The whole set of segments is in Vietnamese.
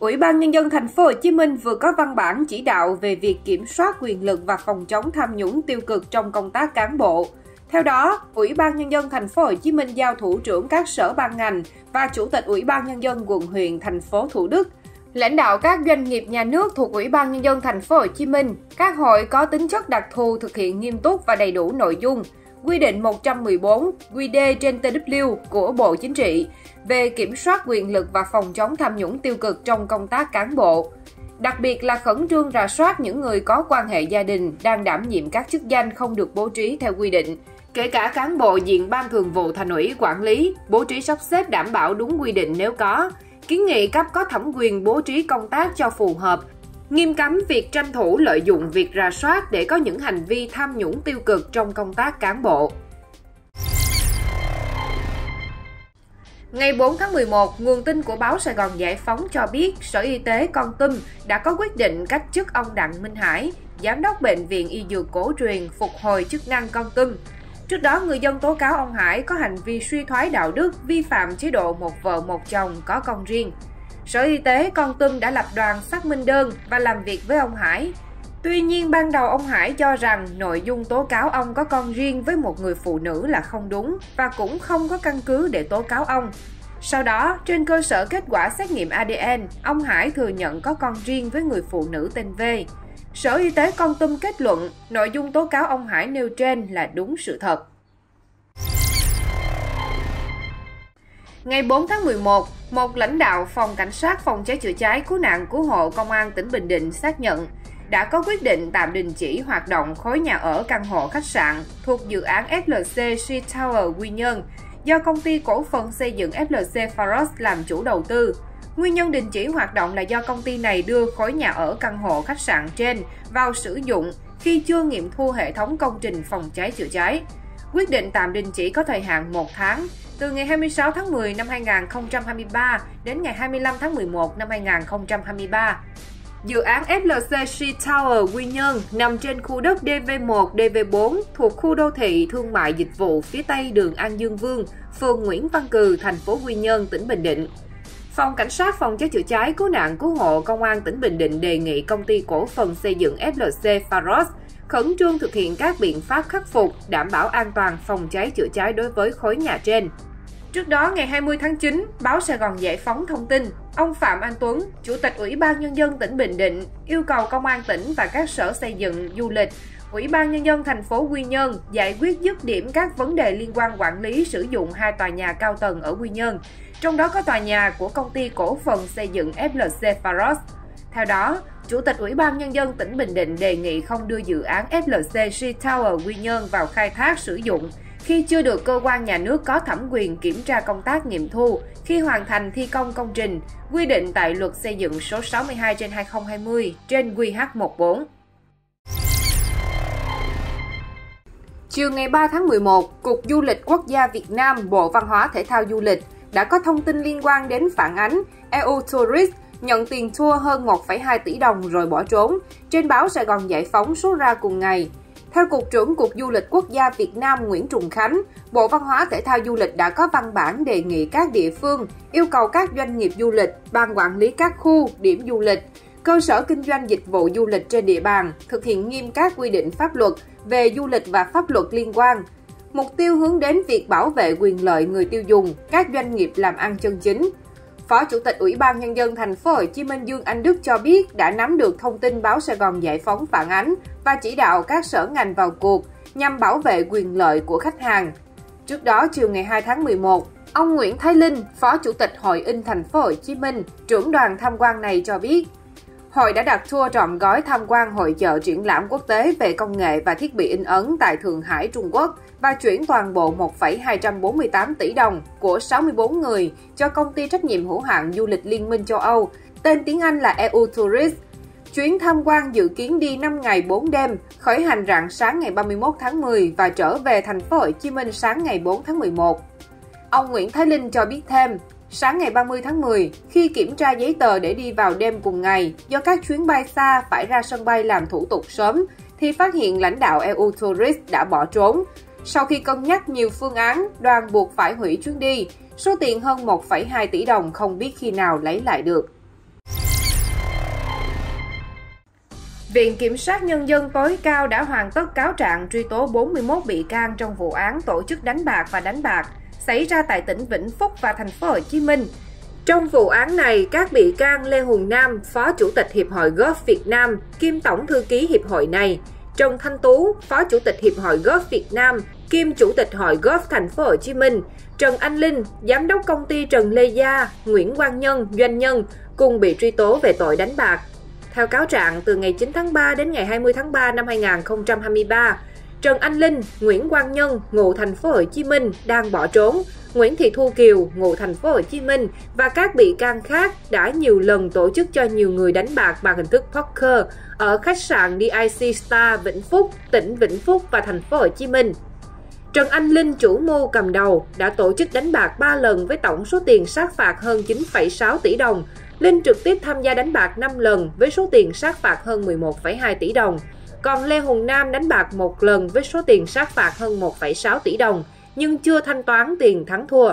Ủy ban Nhân dân Thành phố Hồ Chí Minh vừa có văn bản chỉ đạo về việc kiểm soát quyền lực và phòng chống tham nhũng tiêu cực trong công tác cán bộ. Theo đó, Ủy ban Nhân dân Thành phố Hồ Chí Minh giao thủ trưởng các sở ban ngành và Chủ tịch Ủy ban Nhân dân quận huyện, thành phố Thủ Đức, lãnh đạo các doanh nghiệp nhà nước thuộc Ủy ban Nhân dân Thành phố Hồ Chí Minh, các hội có tính chất đặc thù thực hiện nghiêm túc và đầy đủ nội dung quy định 114 QĐ trên TW của Bộ Chính trị về kiểm soát quyền lực và phòng chống tham nhũng tiêu cực trong công tác cán bộ, đặc biệt là khẩn trương rà soát những người có quan hệ gia đình đang đảm nhiệm các chức danh không được bố trí theo quy định, kể cả cán bộ diện Ban Thường vụ Thành ủy quản lý, bố trí sắp xếp đảm bảo đúng quy định nếu có, kiến nghị cấp có thẩm quyền bố trí công tác cho phù hợp, nghiêm cấm việc tranh thủ lợi dụng việc rà soát để có những hành vi tham nhũng tiêu cực trong công tác cán bộ. Ngày 4 tháng 11, nguồn tin của Báo Sài Gòn Giải Phóng cho biết Sở Y tế Kon Tum đã có quyết định cách chức ông Đặng Minh Hải, Giám đốc Bệnh viện Y Dược Cổ truyền phục hồi chức năng Kon Tum. Trước đó, người dân tố cáo ông Hải có hành vi suy thoái đạo đức, vi phạm chế độ một vợ một chồng có con riêng. Sở Y tế Kon Tum đã lập đoàn xác minh đơn và làm việc với ông Hải. Tuy nhiên, ban đầu ông Hải cho rằng nội dung tố cáo ông có con riêng với một người phụ nữ là không đúng và cũng không có căn cứ để tố cáo ông. Sau đó, trên cơ sở kết quả xét nghiệm ADN, ông Hải thừa nhận có con riêng với người phụ nữ tên V. Sở Y tế Kon Tum kết luận nội dung tố cáo ông Hải nêu trên là đúng sự thật. Ngày 4 tháng 11, một lãnh đạo Phòng Cảnh sát Phòng cháy chữa cháy Cứu nạn Cứu hộ Công an tỉnh Bình Định xác nhận đã có quyết định tạm đình chỉ hoạt động khối nhà ở căn hộ khách sạn thuộc dự án FLC Sea Tower Quy Nhơn do Công ty Cổ phần Xây dựng FLC Faros làm chủ đầu tư. Nguyên nhân đình chỉ hoạt động là do công ty này đưa khối nhà ở căn hộ khách sạn trên vào sử dụng khi chưa nghiệm thu hệ thống công trình phòng cháy chữa cháy. Quyết định tạm đình chỉ có thời hạn 1 tháng, từ ngày 26 tháng 10 năm 2023 đến ngày 25 tháng 11 năm 2023. Dự án FLC Sea Tower Quy Nhơn nằm trên khu đất DV1, DV4 thuộc khu đô thị thương mại dịch vụ phía Tây đường An Dương Vương, phường Nguyễn Văn Cừ, thành phố Quy Nhơn, tỉnh Bình Định. Phòng Cảnh sát Phòng cháy chữa cháy Cứu nạn Cứu hộ Công an tỉnh Bình Định đề nghị Công ty Cổ phần Xây dựng FLC Faros khẩn trương thực hiện các biện pháp khắc phục, đảm bảo an toàn phòng cháy chữa cháy đối với khối nhà trên. Trước đó, ngày 20 tháng 9, Báo Sài Gòn Giải Phóng thông tin, ông Phạm Anh Tuấn, Chủ tịch Ủy ban Nhân dân tỉnh Bình Định, yêu cầu Công an tỉnh và các sở xây dựng, du lịch, Ủy ban Nhân dân thành phố Quy Nhơn giải quyết dứt điểm các vấn đề liên quan quản lý sử dụng hai tòa nhà cao tầng ở Quy Nhơn, trong đó có tòa nhà của Công ty Cổ phần Xây dựng FLC Faros. Theo đó, Chủ tịch Ủy ban Nhân dân tỉnh Bình Định đề nghị không đưa dự án FLC Sea Tower Quy Nhơn vào khai thác sử dụng khi chưa được cơ quan nhà nước có thẩm quyền kiểm tra công tác nghiệm thu khi hoàn thành thi công công trình, quy định tại Luật Xây dựng số 62/2020 trên QH14. Chiều ngày 3 tháng 11, Cục Du lịch Quốc gia Việt Nam, Bộ Văn hóa Thể thao Du lịch đã có thông tin liên quan đến phản ánh EU Tourist nhận tiền tour hơn 1,2 tỷ đồng rồi bỏ trốn, trên Báo Sài Gòn Giải Phóng số ra cùng ngày. Theo Cục trưởng Cục Du lịch Quốc gia Việt Nam Nguyễn Trung Khánh, Bộ Văn hóa Thể thao Du lịch đã có văn bản đề nghị các địa phương yêu cầu các doanh nghiệp du lịch, ban quản lý các khu, điểm du lịch, cơ sở kinh doanh dịch vụ du lịch trên địa bàn thực hiện nghiêm các quy định pháp luật về du lịch và pháp luật liên quan. Mục tiêu hướng đến việc bảo vệ quyền lợi người tiêu dùng, các doanh nghiệp làm ăn chân chính. Phó Chủ tịch Ủy ban Nhân dân Thành phố Hồ Chí Minh Dương Anh Đức cho biết đã nắm được thông tin Báo Sài Gòn Giải Phóng phản ánh và chỉ đạo các sở ngành vào cuộc nhằm bảo vệ quyền lợi của khách hàng. Trước đó, chiều ngày 2 tháng 11, ông Nguyễn Thái Linh, Phó Chủ tịch Hội in Thành phố Hồ Chí Minh, trưởng đoàn tham quan này cho biết, Hội đã đặt tour trọn gói tham quan hội chợ triển lãm quốc tế về công nghệ và thiết bị in ấn tại Thượng Hải, Trung Quốc và chuyển toàn bộ 1,248 tỷ đồng của 64 người cho công ty trách nhiệm hữu hạn du lịch Liên minh châu Âu, tên tiếng Anh là EU Tourist. Chuyến tham quan dự kiến đi 5 ngày 4 đêm, khởi hành rạng sáng ngày 31 tháng 10 và trở về thành phố Hồ Chí Minh sáng ngày 4 tháng 11. Ông Nguyễn Thái Linh cho biết thêm, sáng ngày 30 tháng 10, khi kiểm tra giấy tờ để đi vào đêm cùng ngày, do các chuyến bay xa phải ra sân bay làm thủ tục sớm, thì phát hiện lãnh đạo EU Tourist đã bỏ trốn. Sau khi cân nhắc nhiều phương án, đoàn buộc phải hủy chuyến đi, số tiền hơn 1,2 tỷ đồng không biết khi nào lấy lại được. Viện Kiểm sát Nhân dân tối cao đã hoàn tất cáo trạng truy tố 41 bị can trong vụ án tổ chức đánh bạc và đánh bạc xảy ra tại tỉnh Vĩnh Phúc và thành phố Hồ Chí Minh. Trong vụ án này, các bị can Lê Hùng Nam, Phó Chủ tịch Hiệp hội Golf Việt Nam, kiêm Tổng Thư ký Hiệp hội này, Trần Thanh Tú, Phó Chủ tịch Hiệp hội Golf Việt Nam, kiêm Chủ tịch Hội Golf Thành phố Hồ Chí Minh, Trần Anh Linh, Giám đốc công ty Trần Lê Gia, Nguyễn Quang Nhân, doanh nhân, cùng bị truy tố về tội đánh bạc. Theo cáo trạng, từ ngày 9 tháng 3 đến ngày 20 tháng 3 năm 2023, Trần Anh Linh, Nguyễn Quang Nhân, ngụ thành phố Hồ Chí Minh đang bỏ trốn, Nguyễn Thị Thu Kiều, ngụ thành phố Hồ Chí Minh và các bị can khác đã nhiều lần tổ chức cho nhiều người đánh bạc bằng hình thức poker ở khách sạn DIC Star Vĩnh Phúc, tỉnh Vĩnh Phúc và thành phố Hồ Chí Minh. Trần Anh Linh, chủ mưu cầm đầu, đã tổ chức đánh bạc 3 lần với tổng số tiền sát phạt hơn 9,6 tỷ đồng. Linh trực tiếp tham gia đánh bạc 5 lần với số tiền sát phạt hơn 11,2 tỷ đồng. Còn Lê Hùng Nam đánh bạc 1 lần với số tiền sát phạt hơn 1,6 tỷ đồng, nhưng chưa thanh toán tiền thắng thua.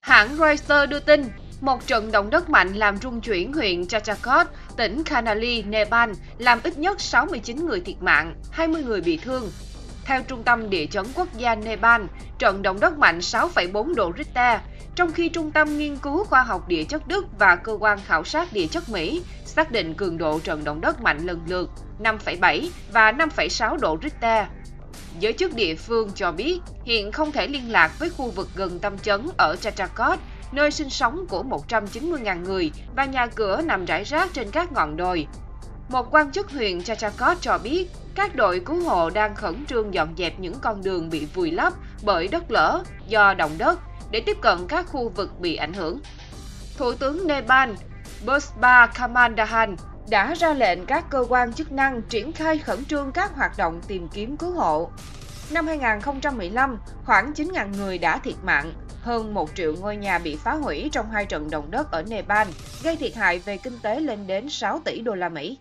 Hãng Reuters đưa tin, một trận động đất mạnh làm rung chuyển huyện Chachakot, tỉnh Kanali, Nepal, làm ít nhất 69 người thiệt mạng, 20 người bị thương. Theo Trung tâm Địa chấn Quốc gia Nepal, trận động đất mạnh 6,4 độ Richter, trong khi Trung tâm Nghiên cứu Khoa học Địa chất Đức và Cơ quan Khảo sát Địa chất Mỹ xác định cường độ trận động đất mạnh lần lượt 5,7 và 5,6 độ Richter. Giới chức địa phương cho biết hiện không thể liên lạc với khu vực gần tâm chấn ở Chachakot, nơi sinh sống của 190.000 người và nhà cửa nằm rải rác trên các ngọn đồi. Một quan chức huyện Chachakot cho biết các đội cứu hộ đang khẩn trương dọn dẹp những con đường bị vùi lấp bởi đất lở do động đất để tiếp cận các khu vực bị ảnh hưởng. Thủ tướng Nepal Pushpa Kamal Dahal đã ra lệnh các cơ quan chức năng triển khai khẩn trương các hoạt động tìm kiếm cứu hộ. Năm 2015, khoảng 9.000 người đã thiệt mạng, hơn 1 triệu ngôi nhà bị phá hủy trong 2 trận động đất ở Nepal, gây thiệt hại về kinh tế lên đến 6 tỷ đô la Mỹ.